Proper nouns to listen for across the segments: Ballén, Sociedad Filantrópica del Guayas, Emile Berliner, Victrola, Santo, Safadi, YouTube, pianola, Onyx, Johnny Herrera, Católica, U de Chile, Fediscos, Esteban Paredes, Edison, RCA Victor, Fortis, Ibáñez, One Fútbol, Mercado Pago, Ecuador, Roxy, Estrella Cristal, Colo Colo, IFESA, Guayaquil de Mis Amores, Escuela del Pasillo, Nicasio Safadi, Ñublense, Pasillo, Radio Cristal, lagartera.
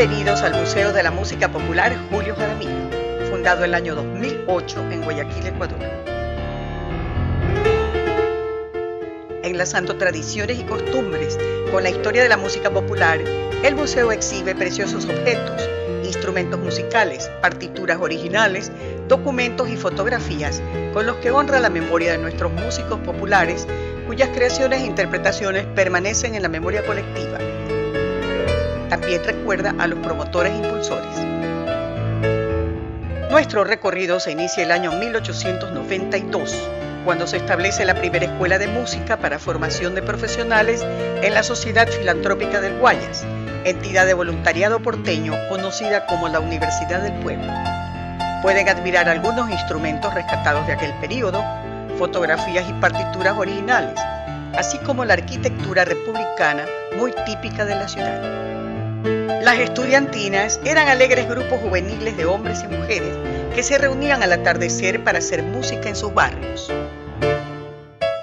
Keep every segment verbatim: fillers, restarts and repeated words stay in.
Bienvenidos al Museo de la Música Popular Julio Jaramillo, fundado el año dos mil ocho en Guayaquil, Ecuador. Enlazando tradiciones y costumbres con la historia de la música popular, el museo exhibe preciosos objetos, instrumentos musicales, partituras originales, documentos y fotografías con los que honra la memoria de nuestros músicos populares, cuyas creaciones e interpretaciones permanecen en la memoria colectiva. También recuerda a los promotores e impulsores. Nuestro recorrido se inicia el año mil ochocientos noventa y dos, cuando se establece la primera escuela de música para formación de profesionales en la Sociedad Filantrópica del Guayas, entidad de voluntariado porteño conocida como la Universidad del Pueblo. Pueden admirar algunos instrumentos rescatados de aquel periodo, fotografías y partituras originales, así como la arquitectura republicana muy típica de la ciudad. Las estudiantinas eran alegres grupos juveniles de hombres y mujeres que se reunían al atardecer para hacer música en sus barrios.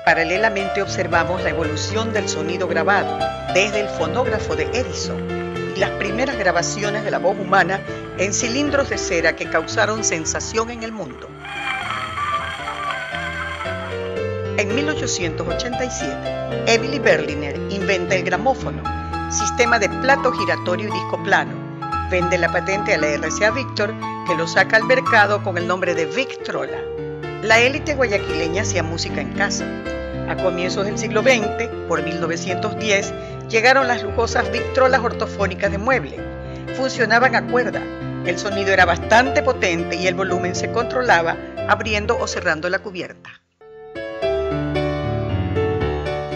Paralelamente observamos la evolución del sonido grabado, desde el fonógrafo de Edison y las primeras grabaciones de la voz humana en cilindros de cera que causaron sensación en el mundo. En mil ochocientos ochenta y siete, Emile Berliner inventa el gramófono, sistema de plato giratorio y disco plano. Vende la patente a la R C A Victor, que lo saca al mercado con el nombre de Victrola. La élite guayaquileña hacía música en casa. A comienzos del siglo veinte, por mil novecientos diez, llegaron las lujosas victrolas ortofónicas de mueble. Funcionaban a cuerda, el sonido era bastante potente y el volumen se controlaba abriendo o cerrando la cubierta.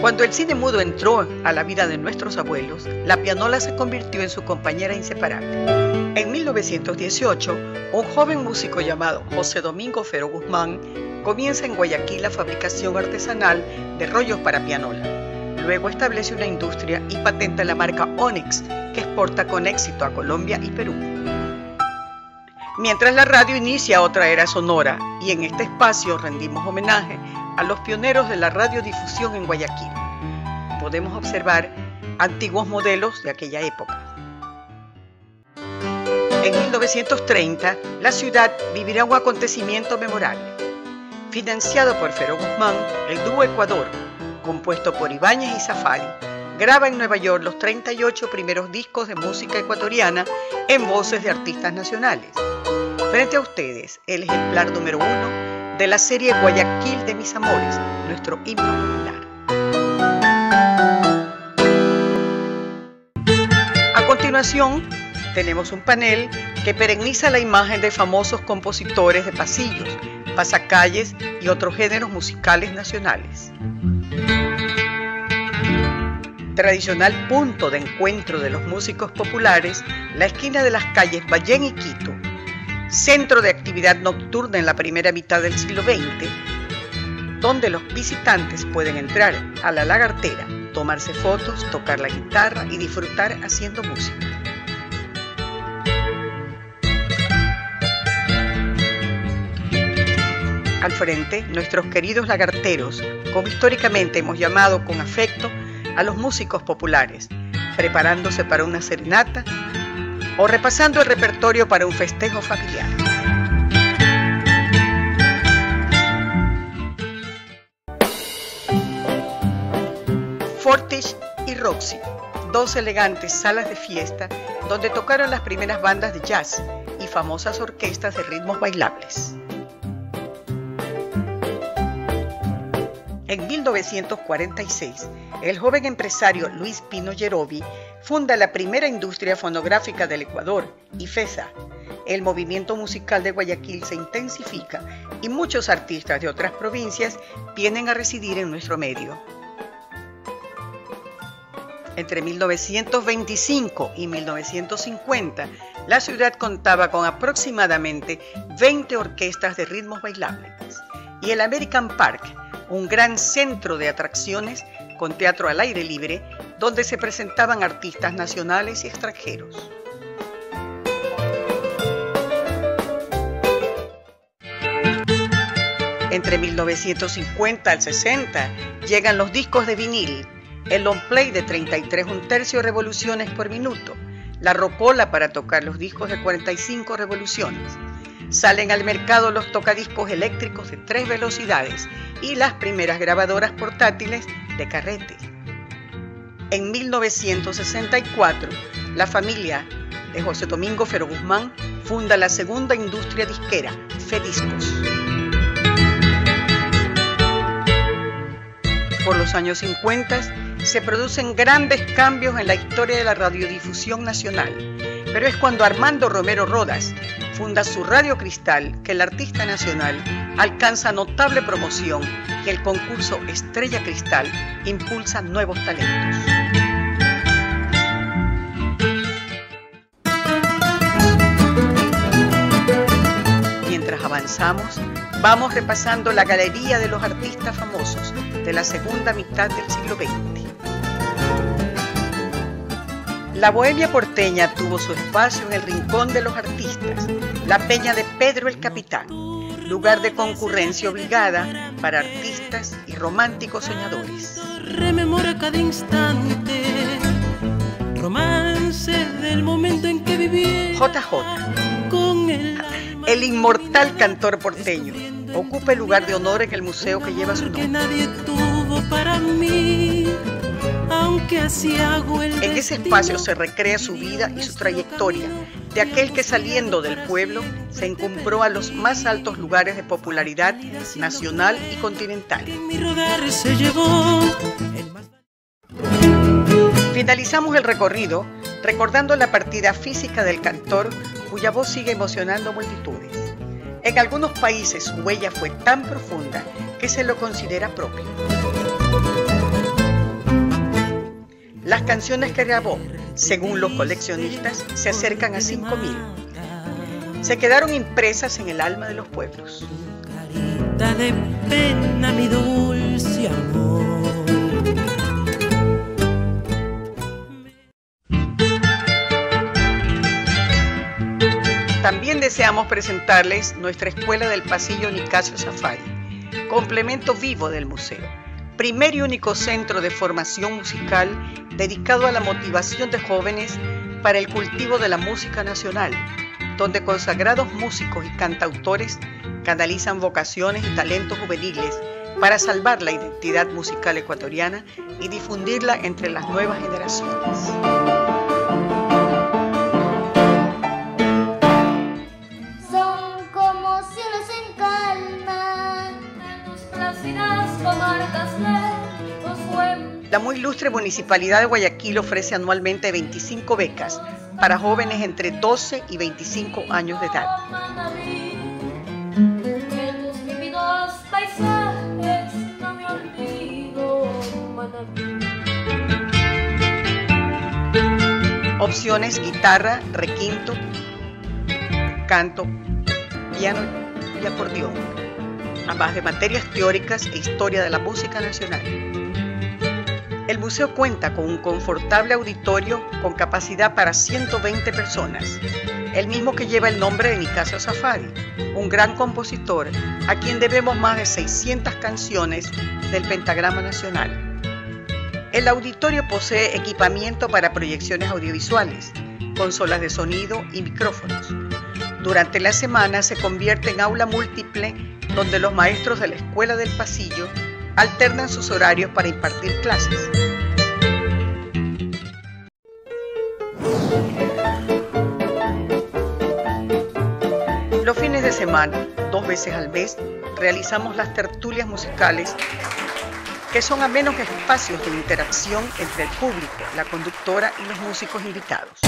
Cuando el cine mudo entró a la vida de nuestros abuelos, la pianola se convirtió en su compañera inseparable. En mil novecientos dieciocho, un joven músico llamado José Domingo Ferro Guzmán comienza en Guayaquil la fabricación artesanal de rollos para pianola. Luego establece una industria y patenta la marca Onyx, que exporta con éxito a Colombia y Perú. Mientras la radio inicia otra era sonora, y en este espacio rendimos homenaje a los pioneros de la radiodifusión en Guayaquil. Podemos observar antiguos modelos de aquella época. En mil novecientos treinta, la ciudad vivirá un acontecimiento memorable. Financiado por Ferro Guzmán, el dúo Ecuador, compuesto por Ibáñez y Safadi, graba en Nueva York los treinta y ocho primeros discos de música ecuatoriana en voces de artistas nacionales. Frente a ustedes, el ejemplar número uno de la serie Guayaquil de Mis Amores, nuestro himno popular. A continuación, tenemos un panel que pereniza la imagen de famosos compositores de pasillos, pasacalles y otros géneros musicales nacionales. Tradicional punto de encuentro de los músicos populares, la esquina de las calles Ballén y Quito, centro de actividad nocturna en la primera mitad del siglo veinte, donde los visitantes pueden entrar a la lagartera, tomarse fotos, tocar la guitarra y disfrutar haciendo música. Al frente, nuestros queridos lagarteros, como históricamente hemos llamado con afecto a los músicos populares, preparándose para una serenata o repasando el repertorio para un festejo familiar. Fortis y Roxy, dos elegantes salas de fiesta donde tocaron las primeras bandas de jazz y famosas orquestas de ritmos bailables. En mil novecientos cuarenta y seis, el joven empresario Luis Pino Yerovi funda la primera industria fonográfica del Ecuador, IFESA. El movimiento musical de Guayaquil se intensifica y muchos artistas de otras provincias vienen a residir en nuestro medio. Entre mil novecientos veinticinco y mil novecientos cincuenta, la ciudad contaba con aproximadamente veinte orquestas de ritmos bailables y el American Park, un gran centro de atracciones con teatro al aire libre, donde se presentaban artistas nacionales y extranjeros. Entre mil novecientos cincuenta al sesenta llegan los discos de vinil, el long play de treinta y tres un tercio revoluciones por minuto, la rocola para tocar los discos de cuarenta y cinco revoluciones. Salen al mercado los tocadiscos eléctricos de tres velocidades y las primeras grabadoras portátiles de carrete. En mil novecientos sesenta y cuatro, la familia de José Domingo Ferro Guzmán funda la segunda industria disquera, Fediscos. Por los años cincuenta se producen grandes cambios en la historia de la radiodifusión nacional, pero es cuando Armando Romero Rodas funda su Radio Cristal que el artista nacional alcanza notable promoción y el concurso Estrella Cristal impulsa nuevos talentos. Mientras avanzamos, vamos repasando la galería de los artistas famosos de la segunda mitad del siglo veinte. La bohemia porteña tuvo su espacio en el rincón de los artistas, la peña de Pedro el Capitán, lugar de concurrencia obligada para artistas y románticos soñadores. Rememora cada instante, romances del momento en que viví. J J, con el, el inmortal cantor porteño, ocupa el lugar de honor en el museo que lleva su nombre. En ese espacio se recrea su vida y su trayectoria, de aquel que saliendo del pueblo se encumbró a los más altos lugares de popularidad nacional y continental. Finalizamos el recorrido recordando la partida física del cantor, cuya voz sigue emocionando multitudes. En algunos países su huella fue tan profunda que se lo considera propio. Las canciones que grabó, según los coleccionistas, se acercan a cinco mil. Se quedaron impresas en el alma de los pueblos. Carita de pena, mi dulce amor. También deseamos presentarles nuestra Escuela del Pasillo Nicasio Safadi, complemento vivo del museo, primer y único centro de formación musical dedicado a la motivación de jóvenes para el cultivo de la música nacional, donde consagrados músicos y cantautores canalizan vocaciones y talentos juveniles para salvar la identidad musical ecuatoriana y difundirla entre las nuevas generaciones. La muy ilustre Municipalidad de Guayaquil ofrece anualmente veinticinco becas para jóvenes entre doce y veinticinco años de edad. Opciones: guitarra, requinto, canto, piano y acordeón, además de materias teóricas e historia de la música nacional. El museo cuenta con un confortable auditorio con capacidad para ciento veinte personas, el mismo que lleva el nombre de Nicasio Safadi, un gran compositor a quien debemos más de seiscientas canciones del pentagrama nacional. El auditorio posee equipamiento para proyecciones audiovisuales, consolas de sonido y micrófonos. Durante la semana se convierte en aula múltiple donde los maestros de la Escuela del Pasillo alternan sus horarios para impartir clases. Los fines de semana, dos veces al mes, realizamos las tertulias musicales, que son amenos espacios de interacción entre el público, la conductora y los músicos invitados.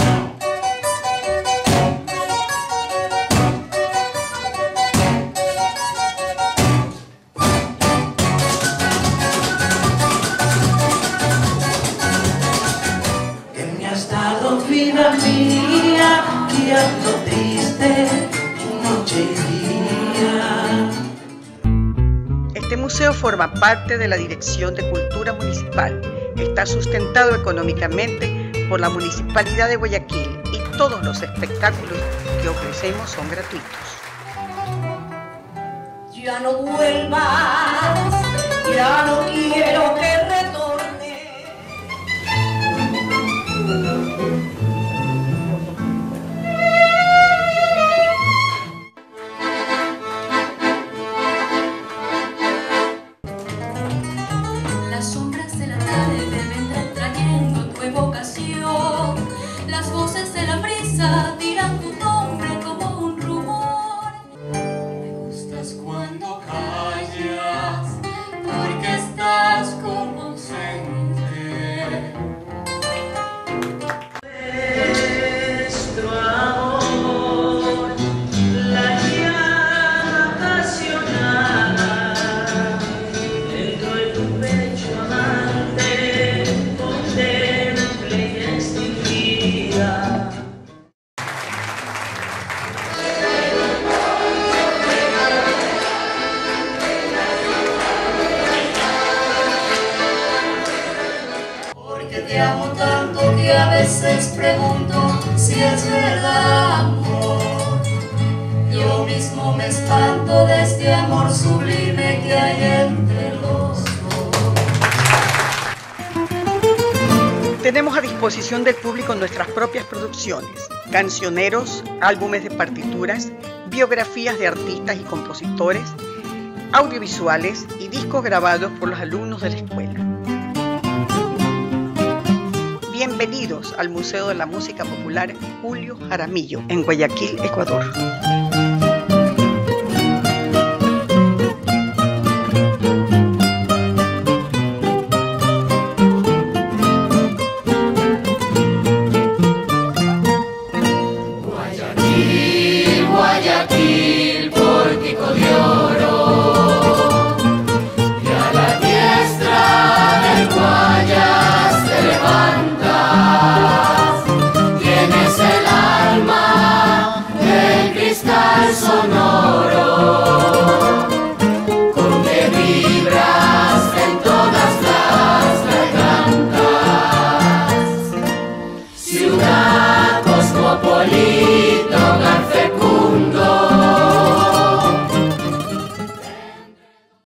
Este museo forma parte de la Dirección de Cultura Municipal. Está sustentado económicamente por la Municipalidad de Guayaquil y todos los espectáculos que ofrecemos son gratuitos. Ya no vuelvas, ya no quiero que retornes. te amo tanto que a veces pregunto si es verdad, amor. Yo mismo me espanto de este amor sublime que hay entre los dos. Tenemos a disposición del público nuestras propias producciones, cancioneros, álbumes de partituras, biografías de artistas y compositores, audiovisuales y discos grabados por los alumnos de la escuela. Bienvenidos al Museo de la Música Popular Julio Jaramillo, en Guayaquil, Ecuador.